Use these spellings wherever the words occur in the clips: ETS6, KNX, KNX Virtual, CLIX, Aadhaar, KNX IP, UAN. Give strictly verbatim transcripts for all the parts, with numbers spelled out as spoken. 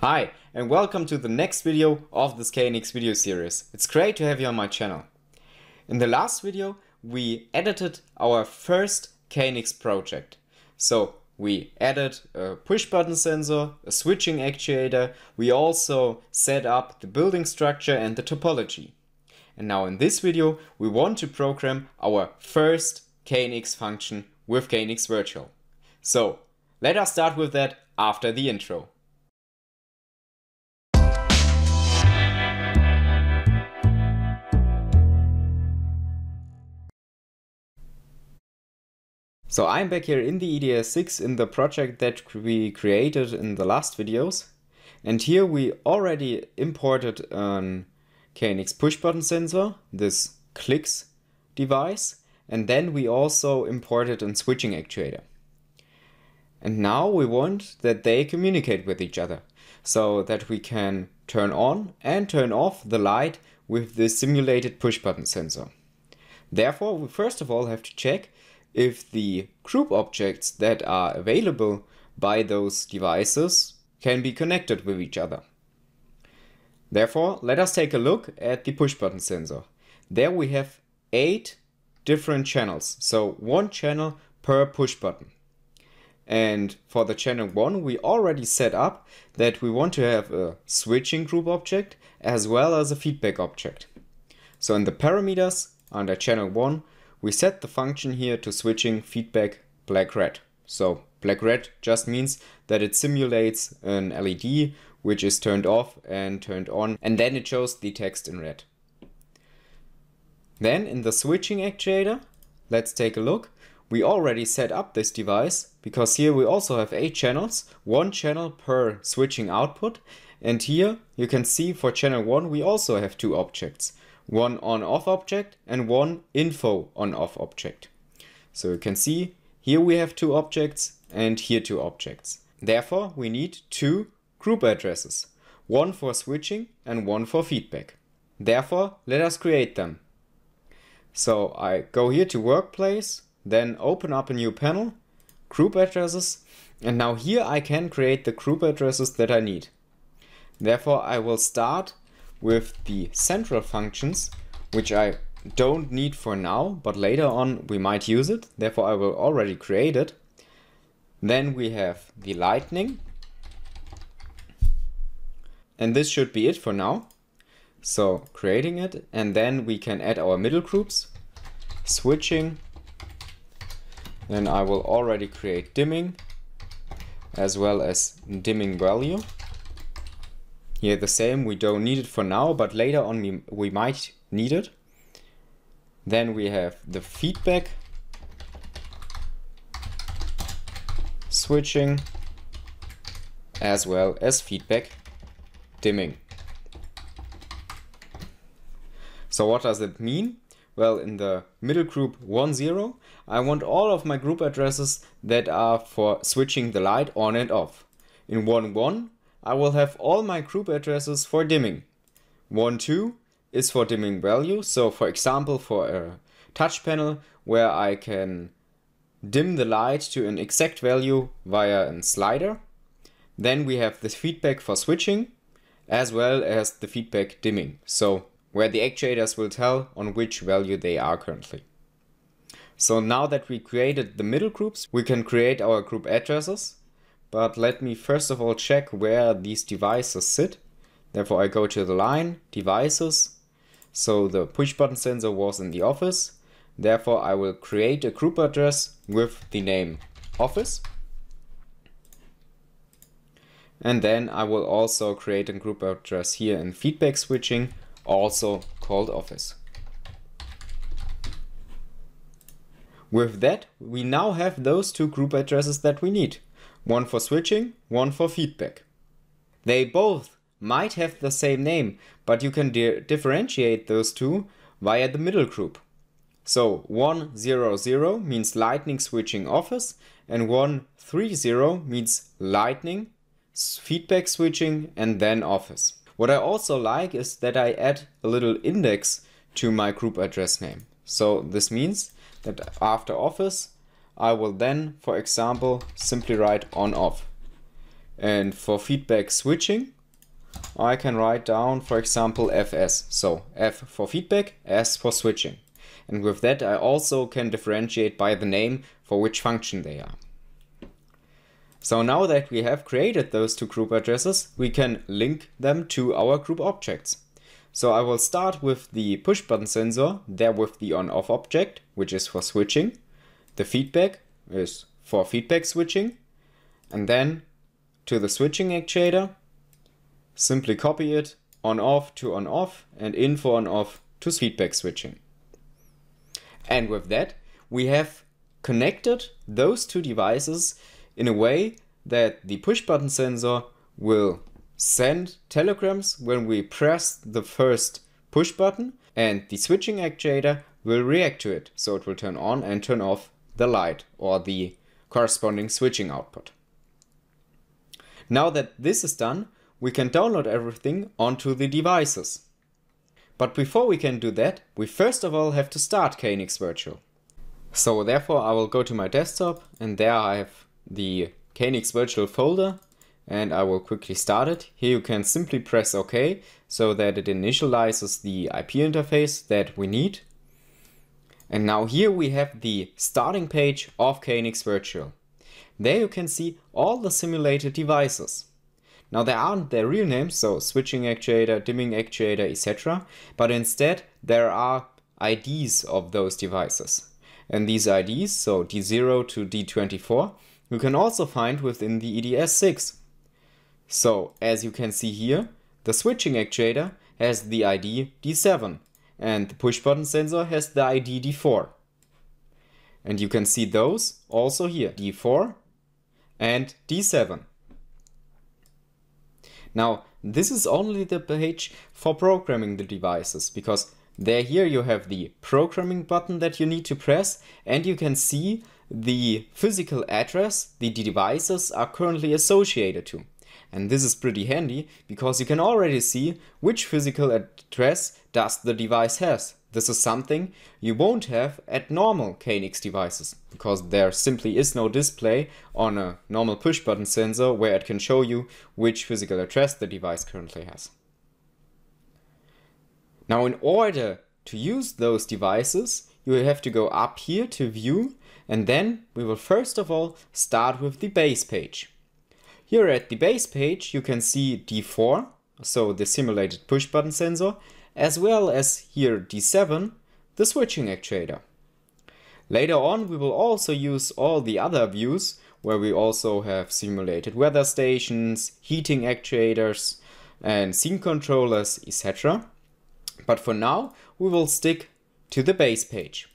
Hi, and welcome to the next video of this K N X video series. It's great to have you on my channel. In the last video, we edited our first K N X project. So we added a push button sensor, a switching actuator, we also set up the building structure and the topology. And now in this video, we want to program our first K N X function with K N X Virtual. So let us start with that after the intro. So I'm back here in the E T S six in the project that we created in the last videos, and here we already imported a K N X push button sensor, this CLIX device, and then we also imported a switching actuator. And now we want that they communicate with each other, so that we can turn on and turn off the light with the simulated push button sensor. Therefore, we first of all have to check if the group objects that are available by those devices can be connected with each other. Therefore, let us take a look at the push button sensor. There we have eight different channels, so one channel per push button. And for the channel one, we already set up that we want to have a switching group object as well as a feedback object. So in the parameters under channel one, we set the function here to switching feedback black-red. So black-red just means that it simulates an L E D which is turned off and turned on, and then it shows the text in red. Then in the switching actuator, let's take a look. We already set up this device because here we also have eight channels, one channel per switching output, and here you can see for channel one we also have two objects. One on-off object and one info on-off object. So you can see here we have two objects and here two objects. Therefore, we need two group addresses, one for switching and one for feedback. Therefore, let us create them. So I go here to Workplace, then open up a new panel, Group Addresses, and now here I can create the group addresses that I need. Therefore, I will start with the central functions, which I don't need for now, but later on we might use it. Therefore, I will already create it. Then we have the lightning. And this should be it for now. So creating it, and then we can add our middle groups, switching. Then I will already create dimming as well as dimming value. Here the same, we don't need it for now, but later on we, we might need it. Then we have the feedback, switching, as well as feedback dimming. So what does it mean? Well, in the middle group one zero, I want all of my group addresses that are for switching the light on and off. In one one, I will have all my group addresses for dimming. one two is for dimming value, so for example for a touch panel where I can dim the light to an exact value via a slider. Then we have the feedback for switching as well as the feedback dimming, so where the actuators will tell on which value they are currently. So now that we created the middle groups, we can create our group addresses. But let me first of all check where these devices sit. Therefore, I go to the line, devices. So the push button sensor was in the office. Therefore, I will create a group address with the name office. And then I will also create a group address here in feedback switching, also called office. With that, we now have those two group addresses that we need. One for switching, one for feedback. They both might have the same name, but you can di- differentiate those two via the middle group. So one zero zero means lightning switching office, and one three zero means lightning, feedback switching, and then office. What I also like is that I add a little index to my group address name. So this means that after office, I will then, for example, simply write on off. And for feedback switching, I can write down, for example, F S. So F for feedback, S for switching. And with that, I also can differentiate by the name for which function they are. So now that we have created those two group addresses, we can link them to our group objects. So I will start with the push button sensor, there with the on-off object, which is for switching. The feedback is for feedback switching. And then to the switching actuator, simply copy it on-off to on-off and in for on-off to feedback switching. And with that, we have connected those two devices in a way that the push button sensor will send telegrams when we press the first push button, and the switching actuator will react to it. So it will turn on and turn off the light or the corresponding switching output. Now that this is done, we can download everything onto the devices. But before we can do that, we first of all have to start K N X Virtual. So therefore I will go to my desktop, and there I have the K N X Virtual folder, and I will quickly start it. Here you can simply press OK so that it initializes the I P interface that we need. And now here we have the starting page of K N X Virtual. There you can see all the simulated devices. Now there aren't their real names, so switching actuator, dimming actuator, et cetera. But instead there are I Ds of those devices. And these I Ds, so D zero to D twenty-four, you can also find within the E T S six. So as you can see here, the switching actuator has the I D D seven and the push button sensor has the I D D four. And you can see those also here, D four and D seven. Now, this is only the page for programming the devices, because there here you have the programming button that you need to press, and you can see the physical address the devices are currently associated to. And this is pretty handy, because you can already see which physical address does the device has. This is something you won't have at normal K N X devices, because there simply is no display on a normal push button sensor where it can show you which physical address the device currently has. Now, in order to use those devices, you will have to go up here to view, and then we will first of all start with the base page. Here at the base page you can see D four, so the simulated push button sensor, as well as here D seven, the switching actuator. Later on we will also use all the other views, where we also have simulated weather stations, heating actuators and scene controllers, et cetera. But for now we will stick to the base page.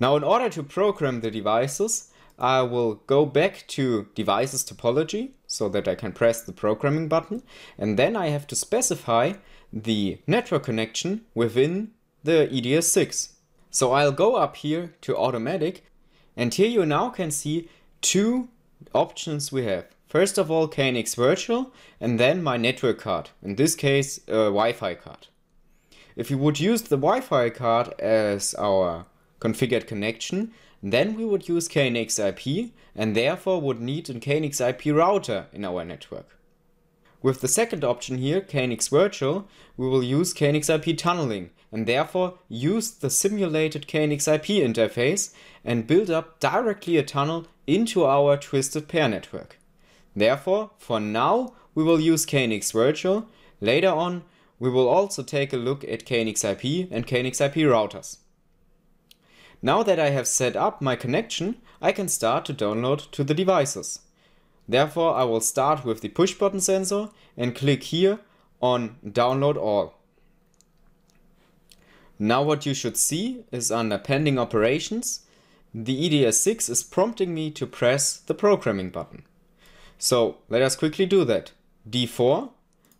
Now, in order to program the devices, I will go back to devices topology so that I can press the programming button, and then I have to specify the network connection within the E T S six. So I'll go up here to automatic, and here you now can see two options we have. First of all, K N X Virtual, and then my network card, in this case a Wi-Fi card. If you would use the Wi-Fi card as our configured connection, then we would use K N X I P and therefore would need a K N X I P router in our network. With the second option here, K N X Virtual, we will use K N X I P tunneling and therefore use the simulated K N X I P interface and build up directly a tunnel into our twisted pair network. Therefore, for now we will use K N X Virtual. Later on we will also take a look at K N X I P and K N X I P routers. Now that I have set up my connection, I can start to download to the devices. Therefore, I will start with the push button sensor and click here on Download All. Now what you should see is under Pending Operations, the E T S six is prompting me to press the programming button. So let us quickly do that. D four,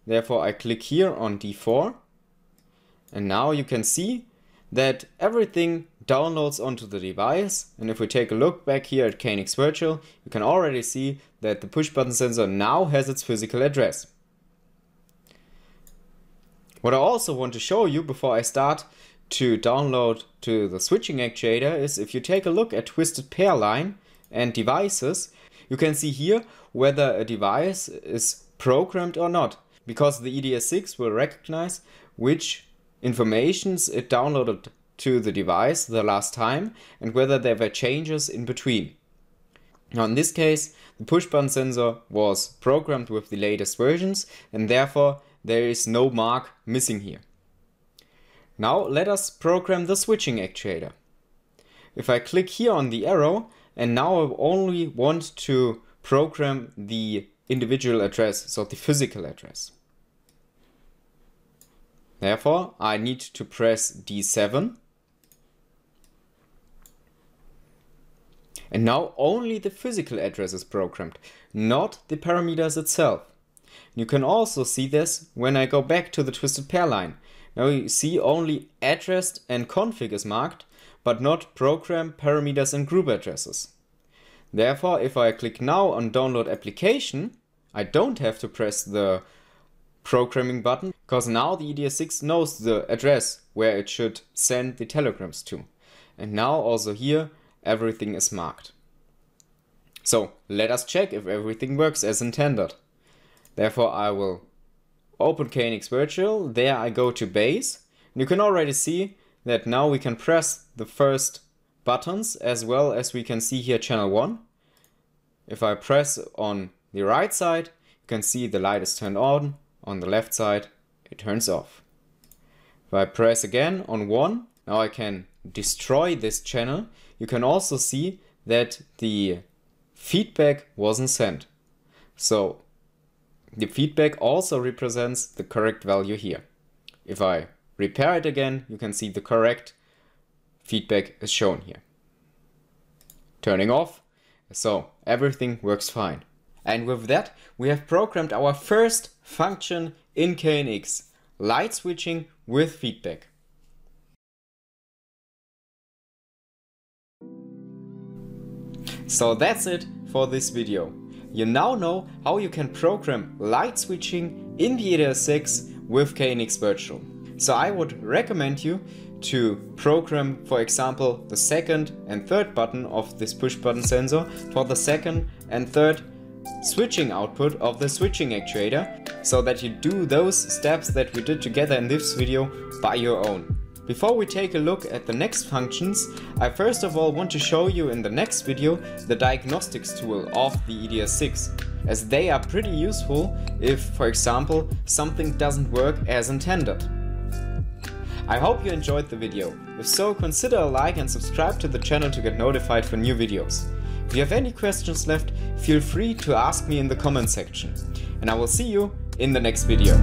therefore I click here on D four, and now you can see that everything downloads onto the device. And if we take a look back here at K N X Virtual, you can already see that the push button sensor now has its physical address. What I also want to show you before I start to download to the switching actuator is, if you take a look at twisted pair line and devices, you can see here whether a device is programmed or not, because the E T S six will recognize which informations it downloaded to the device the last time and whether there were changes in between. Now in this case, the push button sensor was programmed with the latest versions and therefore there is no mark missing here. Now let us program the switching actuator. If I click here on the arrow, and now I only want to program the individual address, so the physical address. Therefore, I need to press D seven. And now only the physical address is programmed, not the parameters itself. You can also see this when I go back to the twisted pair line. Now you see only addressed and config is marked, but not program, parameters and group addresses. Therefore, if I click now on download application, I don't have to press the programming button, because now the E T S six knows the address where it should send the telegrams to. And now also here, everything is marked. So let us check if everything works as intended. Therefore, I will open K N X Virtual. There I go to base. You can already see that now we can press the first buttons as well as we can see here channel one. If I press on the right side, you can see the light is turned on. On the left side, it turns off. If I press again on one, now I can destroy this channel. You can also see that the feedback wasn't sent. So the feedback also represents the correct value here. If I repair it again, you can see the correct feedback is shown here. Turning off, so everything works fine. And with that, we have programmed our first function in K N X, light switching with feedback. So that's it for this video. You now know how you can program light switching in the E T S six with K N X Virtual. So I would recommend you to program, for example, the second and third button of this push button sensor for the second and third switching output of the switching actuator, so that you do those steps that we did together in this video by your own. Before we take a look at the next functions, I first of all want to show you in the next video the diagnostics tool of the E T S six, as they are pretty useful if, for example, something doesn't work as intended. I hope you enjoyed the video. If so, consider a like and subscribe to the channel to get notified for new videos. If you have any questions left, feel free to ask me in the comment section. And I will see you in the next video.